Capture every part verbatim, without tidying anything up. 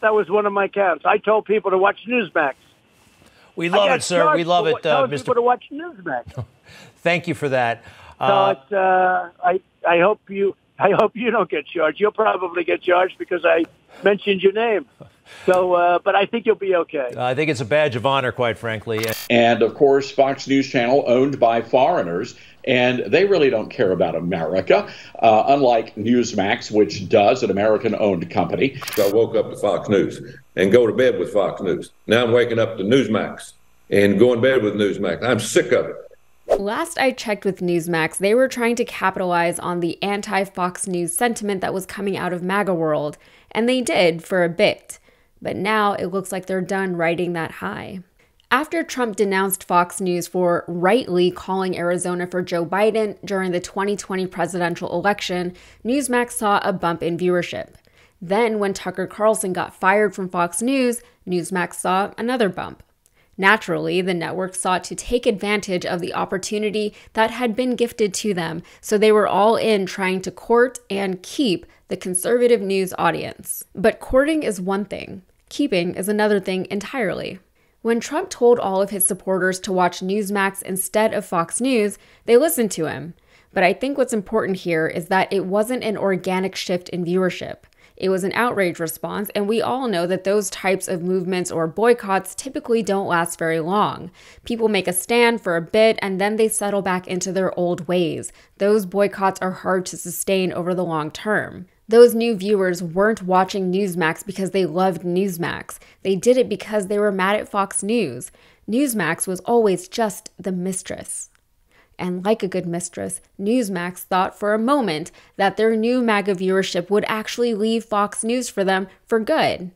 That was one of my camps. I told people to watch Newsmax. We love it, sir. We love it, uh, Mister People to watch Newsmax. Thank you for that. Uh, but, uh, I I hope you I hope you don't get charged. You'll probably get charged because I mentioned your name. So, uh, but I think you'll be okay. I think it's a badge of honor, quite frankly. And of course, Fox News Channel, owned by foreigners, and they really don't care about America, uh, unlike Newsmax, which does, an American-owned company. So I woke up to Fox News and go to bed with Fox News. Now I'm waking up to Newsmax and going to bed with Newsmax. I'm sick of it. Last I checked with Newsmax, they were trying to capitalize on the anti-Fox News sentiment that was coming out of MAGA world, and they did for a bit. But now it looks like they're done riding that high. After Trump denounced Fox News for rightly calling Arizona for Joe Biden during the twenty twenty presidential election, Newsmax saw a bump in viewership. Then, when Tucker Carlson got fired from Fox News, Newsmax saw another bump. Naturally, the network sought to take advantage of the opportunity that had been gifted to them, so they were all in trying to court and keep the conservative news audience. But courting is one thing. Keeping is another thing entirely. When Trump told all of his supporters to watch Newsmax instead of Fox News, they listened to him. But I think what's important here is that it wasn't an organic shift in viewership. It was an outrage response, and we all know that those types of movements or boycotts typically don't last very long. People make a stand for a bit, and then they settle back into their old ways. Those boycotts are hard to sustain over the long term. Those new viewers weren't watching Newsmax because they loved Newsmax. They did it because they were mad at Fox News. Newsmax was always just the mistress. And like a good mistress, Newsmax thought for a moment that their new MAGA viewership would actually leave Fox News for them for good.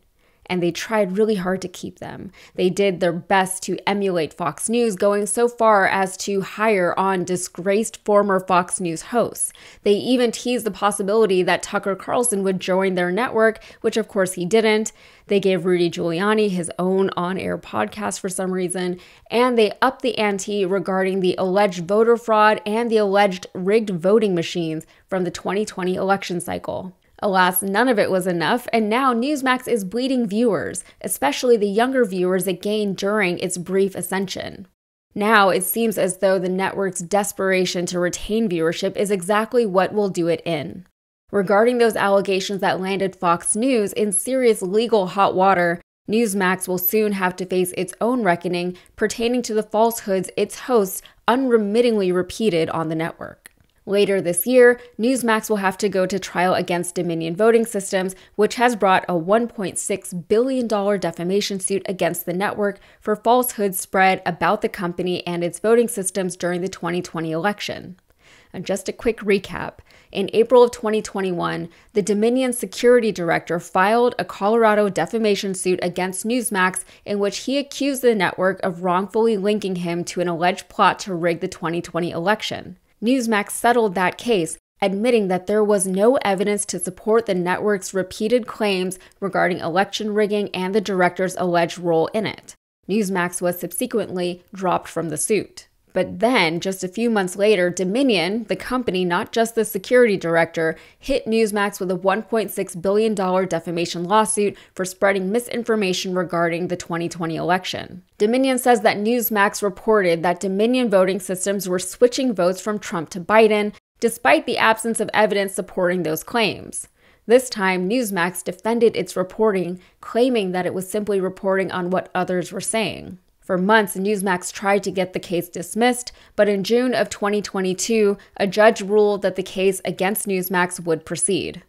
And they tried really hard to keep them. They did their best to emulate Fox News, going so far as to hire on disgraced former Fox News hosts. They even teased the possibility that Tucker Carlson would join their network, which of course he didn't. They gave Rudy Giuliani his own on-air podcast for some reason, and they upped the ante regarding the alleged voter fraud and the alleged rigged voting machines from the twenty twenty election cycle. Alas, none of it was enough, and now Newsmax is bleeding viewers, especially the younger viewers it gained during its brief ascension. Now it seems as though the network's desperation to retain viewership is exactly what will do it in. Regarding those allegations that landed Fox News in serious legal hot water, Newsmax will soon have to face its own reckoning pertaining to the falsehoods its hosts unremittingly repeated on the network. Later this year, Newsmax will have to go to trial against Dominion Voting Systems, which has brought a one point six billion dollars defamation suit against the network for falsehoods spread about the company and its voting systems during the twenty twenty election. And just a quick recap. In April of twenty twenty-one, the Dominion security director filed a Colorado defamation suit against Newsmax in which he accused the network of wrongfully linking him to an alleged plot to rig the twenty twenty election. Newsmax settled that case, admitting that there was no evidence to support the network's repeated claims regarding election rigging and the director's alleged role in it. Newsmax was subsequently dropped from the suit. But then, just a few months later, Dominion, the company, not just the security director, hit Newsmax with a one point six billion dollars defamation lawsuit for spreading misinformation regarding the twenty twenty election. Dominion says that Newsmax reported that Dominion voting systems were switching votes from Trump to Biden, despite the absence of evidence supporting those claims. This time, Newsmax defended its reporting, claiming that it was simply reporting on what others were saying. For months, Newsmax tried to get the case dismissed, but in June of twenty twenty-two, a judge ruled that the case against Newsmax would proceed.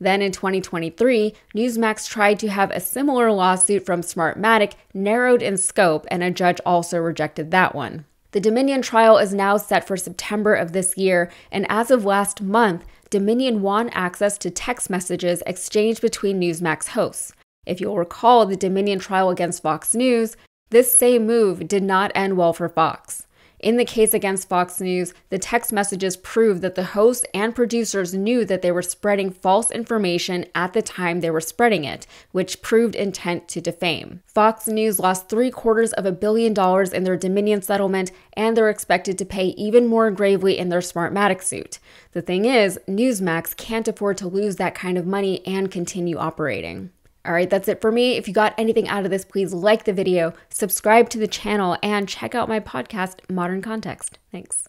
Then in twenty twenty-three, Newsmax tried to have a similar lawsuit from Smartmatic narrowed in scope, and a judge also rejected that one. The Dominion trial is now set for September of this year, and as of last month, Dominion won access to text messages exchanged between Newsmax hosts. If you'll recall the Dominion trial against Fox News, this same move did not end well for Fox. In the case against Fox News, the text messages proved that the hosts and producers knew that they were spreading false information at the time they were spreading it, which proved intent to defame. Fox News lost three quarters of a billion dollars in their Dominion settlement, and they're expected to pay even more gravely in their Smartmatic suit. The thing is, Newsmax can't afford to lose that kind of money and continue operating. All right, that's it for me. If you got anything out of this, please like the video, subscribe to the channel, and check out my podcast, Modern Context. Thanks.